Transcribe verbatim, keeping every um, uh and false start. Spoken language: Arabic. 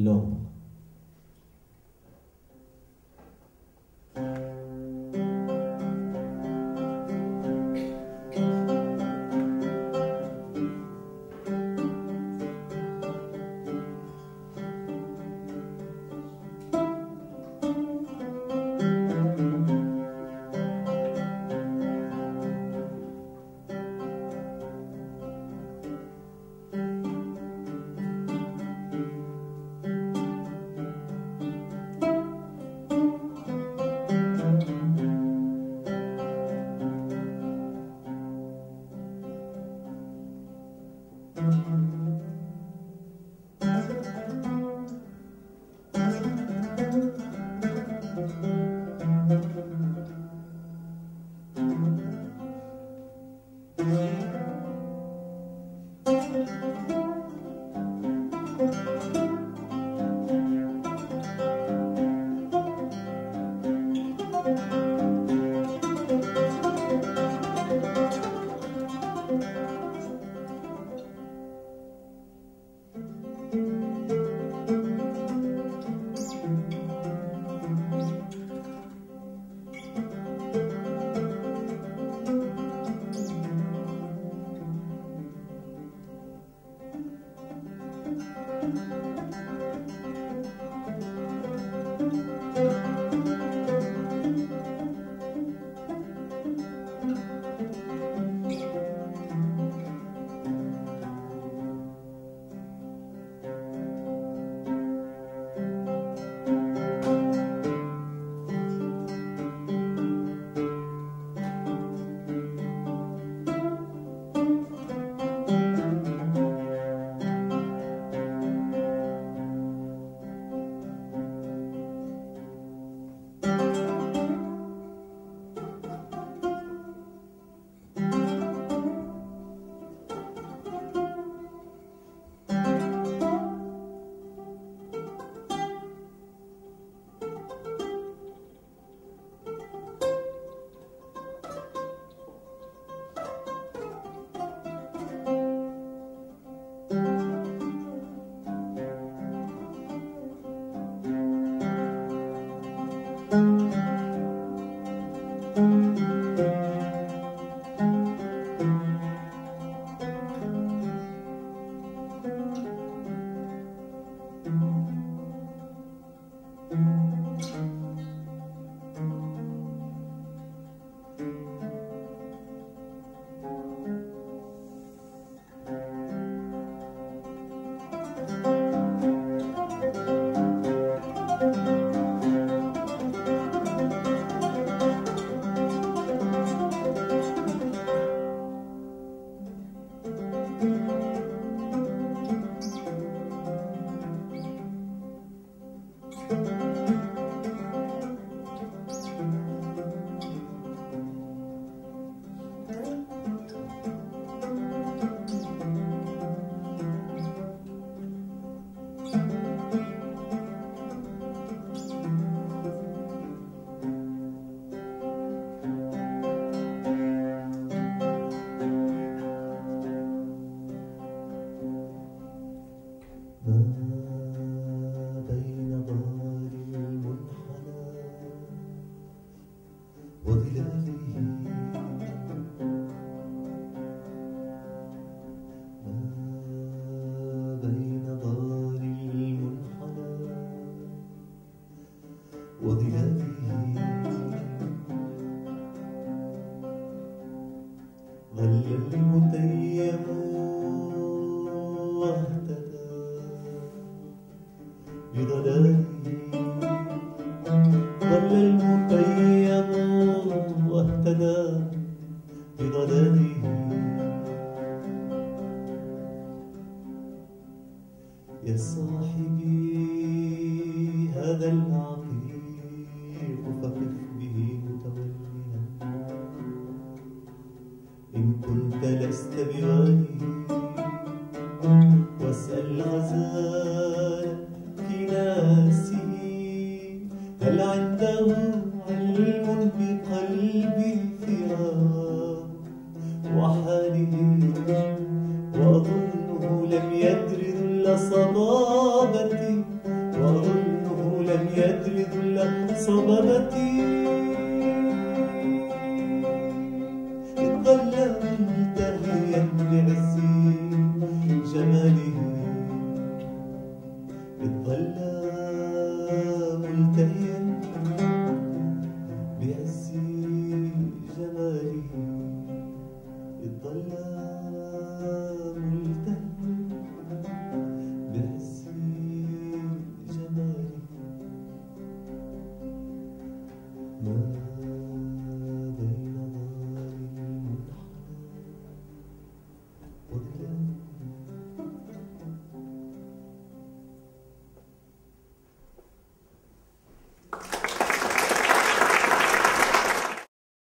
long. وأظنه لم يد